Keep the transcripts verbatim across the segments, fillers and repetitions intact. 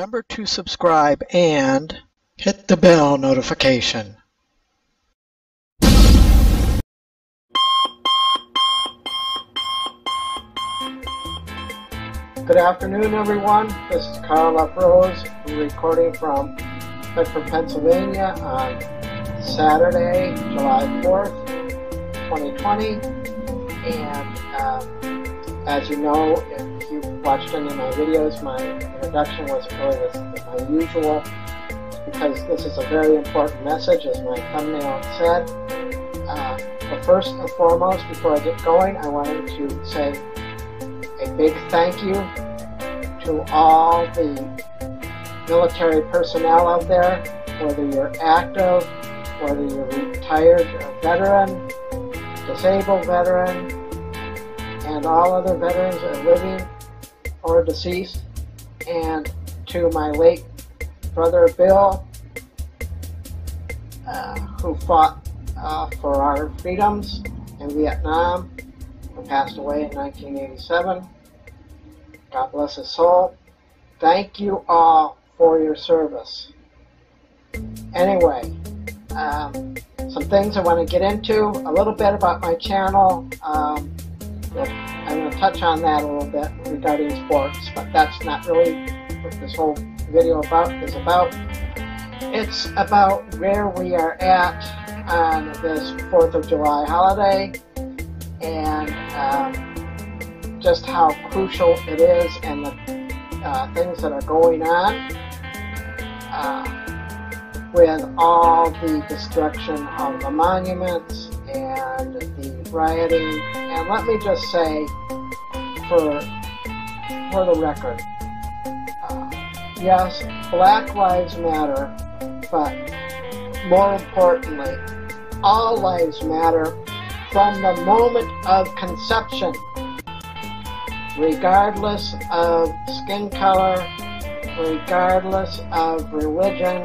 Remember to subscribe and hit the bell notification. Good afternoon, everyone. This is Carla Rose. I'm recording from Bedford, Pennsylvania on Saturday, July fourth, twenty twenty. And uh, as you know, if you've watched any of my videos, my introduction was really as unusual because this is a very important message, as my thumbnail said. Uh, but first and foremost, before I get going, I wanted to say a big thank you to all the military personnel out there, whether you're active, whether you're retired or veteran, disabled veteran, and all other veterans are living or deceased, and to my late brother Bill, uh, who fought uh, for our freedoms in Vietnam, who passed away in nineteen eighty-seven. God bless his soul. Thank you all for your service. Anyway, um, some things I want to get into, a little bit about my channel. Um, I'm going to touch on that a little bit regarding sports, but that's not really what this whole video about is about. It's about where we are at on this fourth of July holiday, and um, just how crucial it is, and the uh, things that are going on uh, with all the destruction of the monuments and the rioting. And let me just say, for, for the record, uh, yes, Black Lives Matter, but more importantly, all lives matter. From the moment of conception, regardless of skin color, regardless of religion,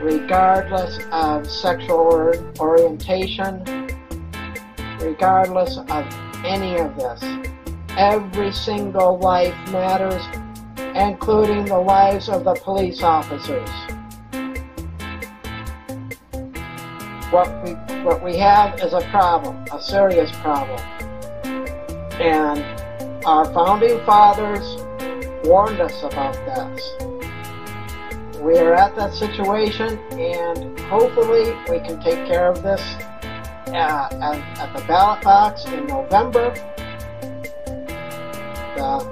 regardless of sexual orientation, regardless of any of this, every single life matters, including the lives of the police officers. What we, what we have is a problem, a serious problem. And our founding fathers warned us about this. We are at that situation, and hopefully we can take care of this at, at, at the ballot box in November. The,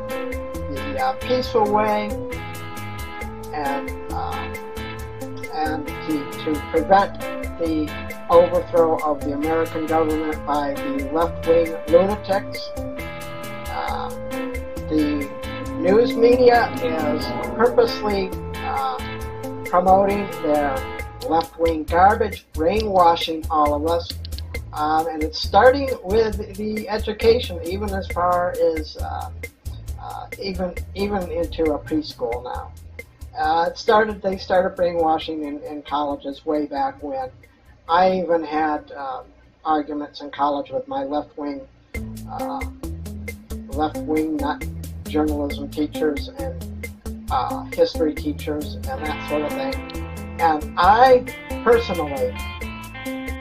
the uh, peaceful way, and, uh, and to, to prevent the overthrow of the American government by the left-wing lunatics. Uh, the news media is purposely uh, promoting their left-wing garbage, brainwashing all of us, um, and it's starting with the education, even as far as uh, uh, even even into a preschool now. Uh, it started. They started brainwashing in, in colleges way back when. I even had uh, arguments in college with my left-wing, uh, left-wing, not journalism teachers and uh, history teachers and that sort of thing. And I personally,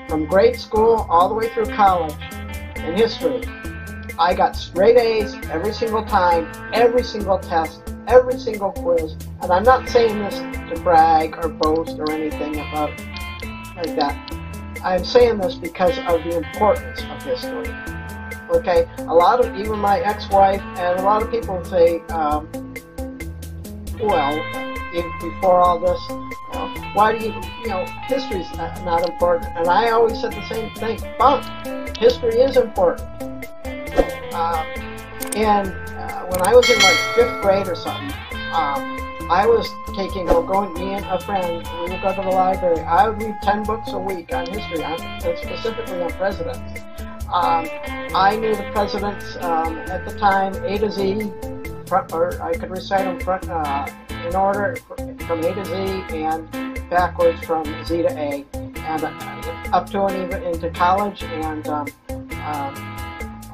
from grade school all the way through college in history, I got straight A's every single time, every single test, every single quiz. And I'm not saying this to brag or boast or anything about like that. I'm saying this because of the importance of history. Okay, a lot of, even my ex-wife and a lot of people say, um, well, before all this, you know, why do you, you know, history's not important. And I always said the same thing, but history is important. Uh, and uh, when I was in like fifth grade or something, um, I was taking, or going, me and a friend, we would go to the library. I would read ten books a week on history, on, and specifically on presidents. Um, I knew the presidents um, at the time, A to Z, front, or I could recite them front, uh, in order from A to Z and backwards from Z to A, and uh, up to and even into college. And um, um,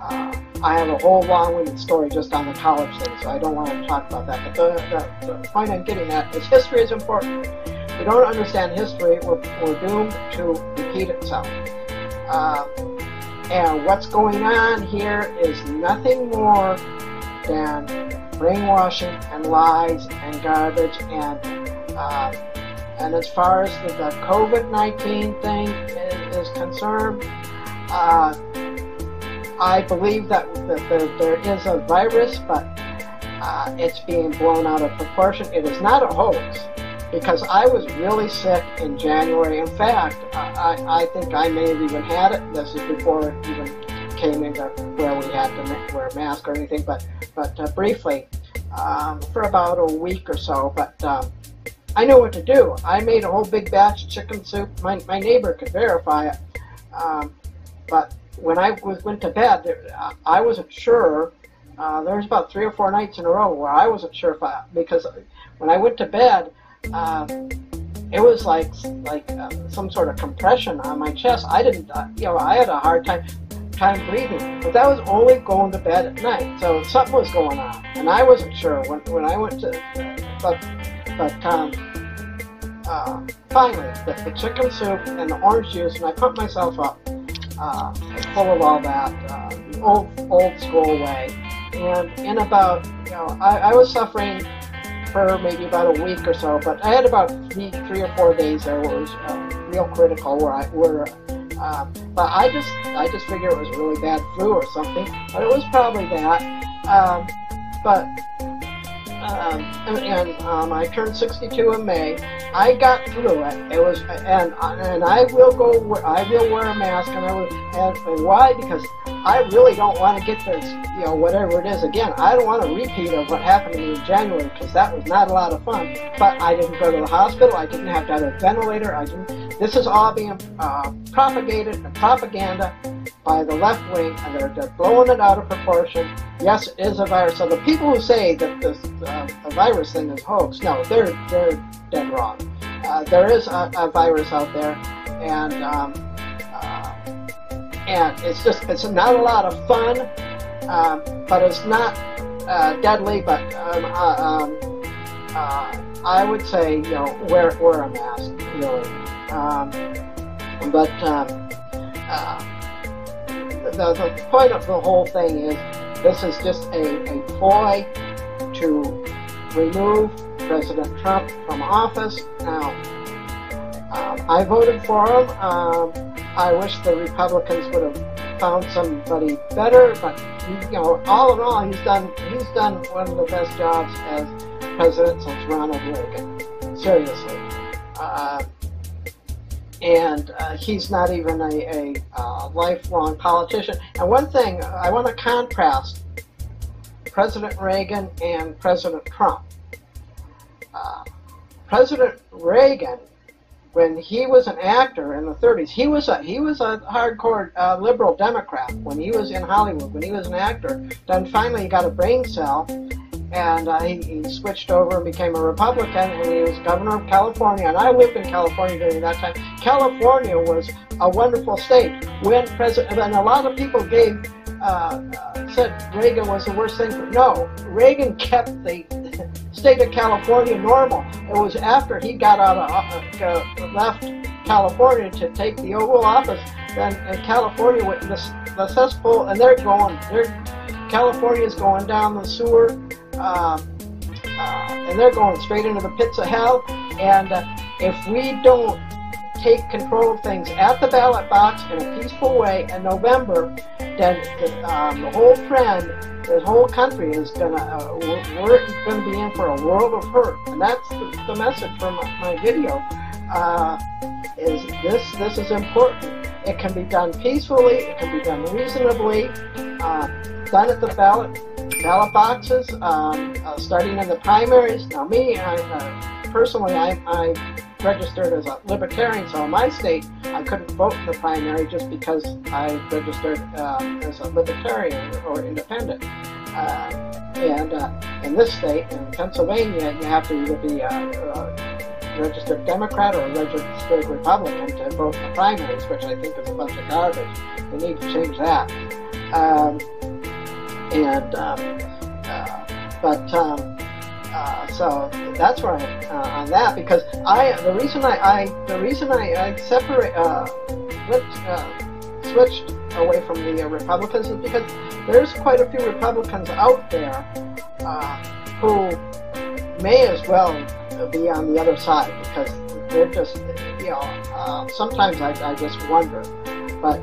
Uh, I have a whole long-winded story just on the college thing, so I don't want to talk about that. But the, the, the point I'm getting at is history is important. If we don't understand history, we're, we're doomed to repeat itself. Uh, and what's going on here is nothing more than brainwashing and lies and garbage. And uh, and as far as the, the COVID nineteen thing is, is concerned, uh, I believe that the, the, there is a virus, but uh, it's being blown out of proportion. It is not a hoax, because I was really sick in January. In fact, I, I, I think I may have even had it. This is before it even came into where we had to wear a mask or anything, but but uh, briefly, um, for about a week or so. But um, I knew what to do. I made a whole big batch of chicken soup. My, my neighbor could verify it. Um, but when I was, went to bed, I wasn't sure. Uh, there was about three or four nights in a row where I wasn't sure if I, because when I went to bed, uh, it was like like uh, some sort of compression on my chest. I didn't, uh, you know, I had a hard time time breathing. But that was only going to bed at night, so something was going on, and I wasn't sure when when I went to. But but um, uh, finally, the, the chicken soup and the orange juice, and I put myself up. Uh, full of all that uh, old old school way, and in about you know I, I was suffering for maybe about a week or so, but I had about three, three or four days there where it was uh, real critical, where I were, uh, but I just I just figured it was really bad flu or something, but it was probably that. Um, but um, and, and um, I turned sixty-two in May. I got through it. It was, and and I will go. I will wear a mask, and I will. And, and why? Because I really don't want to get this, you know, whatever it is again. I don't want a repeat of what happened to me in January, because that was not a lot of fun. But I didn't go to the hospital. I didn't have to have a ventilator. I didn't. This is all being uh, propagated and propaganda by the left wing, and they're, they're blowing it out of proportion. Yes, it is a virus. So the people who say that this uh, a virus thing is hoax, no, they're they're dead wrong. Uh, there is a, a virus out there, and um, uh, and it's just it's not a lot of fun, um, but it's not uh, deadly. But um, uh, um, uh, I would say you know wear wear a mask really. Um, but um, uh, the the point of the whole thing is this is just a, a ploy to remove President Trump from office. Now, um, I voted for him. Um, I wish the Republicans would have found somebody better, but you know, all in all, he's done he's done one of the best jobs as president since Ronald Reagan. Seriously, uh, and uh, he's not even a, a, a lifelong politician. And one thing I want to contrast: President Reagan and President Trump. Uh, President Reagan, when he was an actor in the thirties, he was a he was a hardcore uh, liberal Democrat when he was in Hollywood, when he was an actor. Then finally he got a brain cell, and uh, he, he switched over and became a Republican, and he was governor of California. And I lived in California during that time. California was a wonderful state. When President, and a lot of people gave uh, uh, said Reagan was the worst thing. No, Reagan kept the state of California normal. It was after he got out of uh, left California to take the Oval Office, then in California with the, the cesspool, and they're going, they're California's going down the sewer, uh, uh, and they're going straight into the pits of hell. And uh, if we don't take control of things at the ballot box in a peaceful way in November, then um, the whole trend, the whole country is gonna uh, we're gonna be in for a world of hurt, and that's the, the message from my, my video. Uh, is this this is important? It can be done peacefully. It can be done reasonably. Uh, done at the ballot ballot boxes, um, uh, starting in the primaries. Now, me, I, uh, personally, I. I registered as a libertarian, so in my state I couldn't vote in the primary just because I registered uh, as a libertarian or independent. Uh, and uh, in this state, in Pennsylvania, you have to either be a uh, uh, registered Democrat or a registered Republican to vote in the primaries, which I think is a bunch of garbage. We need to change that. Um, and um, uh, but um, uh, so that's where I'm uh, on that, because I the reason I, I the reason I, I separate uh, flipped, uh, switched away from the uh, Republicans is because there's quite a few Republicans out there uh, who may as well be on the other side, because they're just, you know, uh, sometimes I, I just wonder, but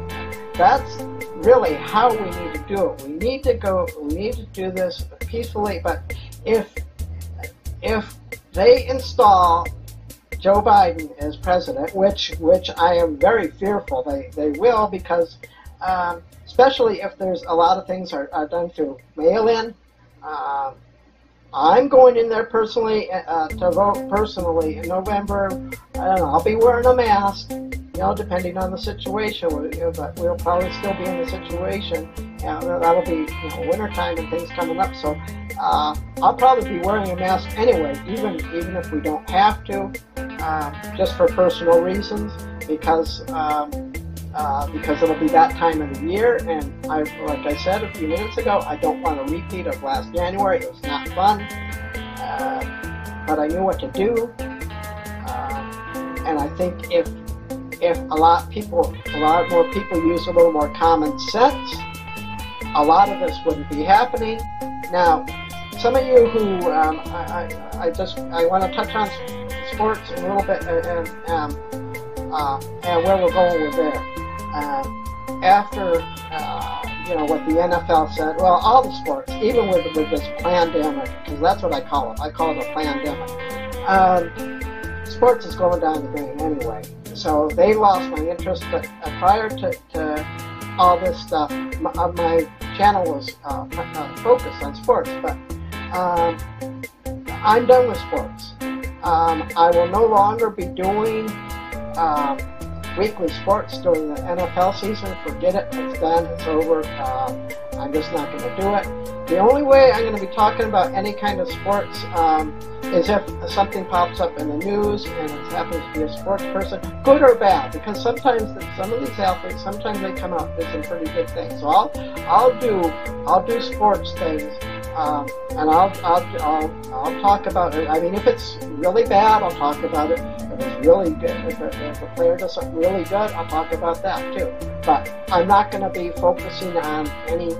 that's really how we need to do it. We need to go, we need to do this peacefully, but if, if they install Joe Biden as president, which, which I am very fearful they, they will, because um, especially if there's a lot of things are, are done through mail-in, uh, I'm going in there personally uh, to vote personally in November. I don't know, I'll be wearing a mask, you know, depending on the situation, but we'll probably still be in the situation. And that'll be, you know, wintertime and things coming up, so uh, I'll probably be wearing a mask anyway, even even if we don't have to, uh, just for personal reasons, because um, uh, because it'll be that time of the year, and I, like I said a few minutes ago, I don't want a repeat of last January. It was not fun, uh, but I knew what to do, uh, and I think if if a lot people, a lot more people use a little more common sense, a lot of this wouldn't be happening. Now, some of you who um, I, I, I just I want to touch on sports a little bit and um, uh, and where we're going with there. Uh, after uh, you know what the N F L said, well, all the sports, even with with this pandemic, because that's what I call it. I call it a pandemic. Um, sports is going down the drain anyway, so they lost my interest. But uh, prior to, to all this stuff, my, my channel was uh, uh, focused on sports, but um, I'm done with sports. Um, I will no longer be doing um, weekly sports during the N F L season. Forget it, it's done, it's over, um, I'm just not going to do it. The only way I'm going to be talking about any kind of sports um, is if something pops up in the news and it happens to be a sports person, good or bad, because sometimes some of these athletes, sometimes they come out with some pretty good things. So I'll, I'll do, I'll do sports things, um, and I'll, I'll, I'll, I'll talk about it. I mean, if it's really bad, I'll talk about it. If it's really good, if, it, if the player does something really good, I'll talk about that too. But I'm not going to be focusing on any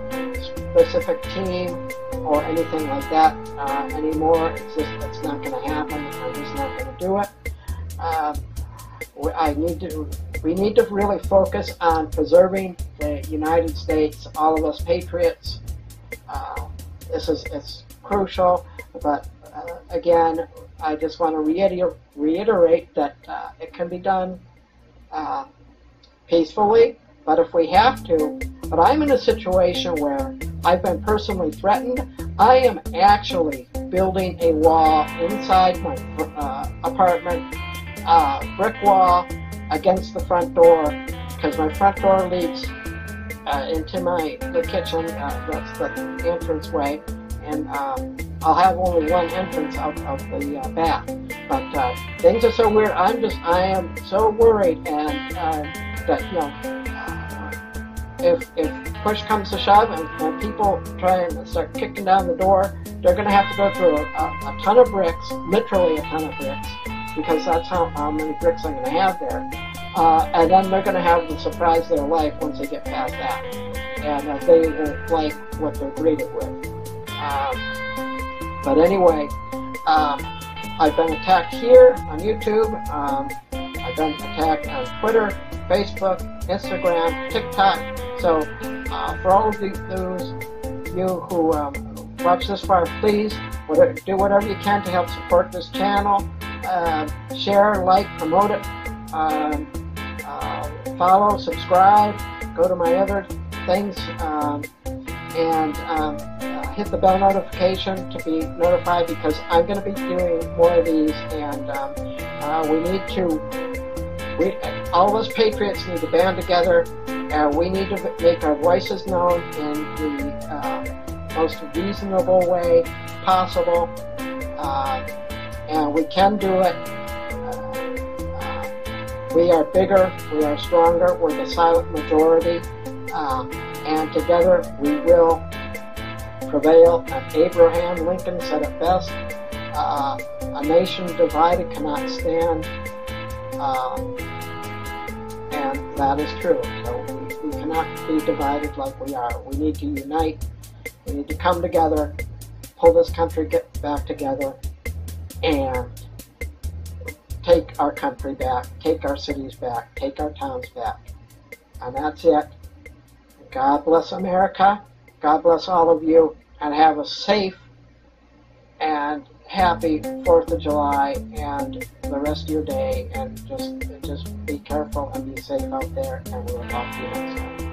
specific team or anything like that uh, anymore. It's just, it's not going to happen. I'm just not going to do it. Uh, I need to. We need to really focus on preserving the United States. All of us patriots. Uh, this is it's crucial. But uh, again, I just want to reiter reiterate that uh, it can be done uh, peacefully. But if we have to, but I'm in a situation where I've been personally threatened. I am actually building a wall inside my uh, apartment, uh, brick wall against the front door, because my front door leads uh, into my the kitchen. Uh, that's the entrance way, and um, I'll have only one entrance out of the uh, back. But uh, things are so weird. I'm just I am so worried, and uh, that you know. If, if push comes to shove and, and people try and start kicking down the door, they're going to have to go through a, a, a ton of bricks, literally a ton of bricks, because that's how, how many bricks I'm going to have there. Uh, and then they're going to have the surprise of their life once they get past that. And uh, they won't like what they're greeted with. Um, but anyway, um, I've been attacked here on YouTube. Um, I've been attacked on Twitter, Facebook, Instagram, TikTok. So, uh, for all of the, those you who um, watch this far, please whatever, do whatever you can to help support this channel. Uh, share, like, promote it. Um, uh, follow, subscribe. Go to my other things um, and um, uh, hit the bell notification to be notified, because I'm going to be doing more of these, and um, uh, we need to. We all of us patriots need to band together. Uh, we need to make our voices known in the uh, most reasonable way possible, uh, and we can do it. Uh, uh, we are bigger, we are stronger, we're the silent majority, uh, and together we will prevail. And Abraham Lincoln said it best, uh, a nation divided cannot stand, uh, and that is true. So we, we cannot be divided like we are. We need to unite, we need to come together, pull this country get back together, and take our country back, take our cities back, take our towns back. And that's it. God bless America. God bless all of you, and have a safe and happy fourth of July and the rest of your day, and just just be careful and be safe out there, and we'll talk to you next time.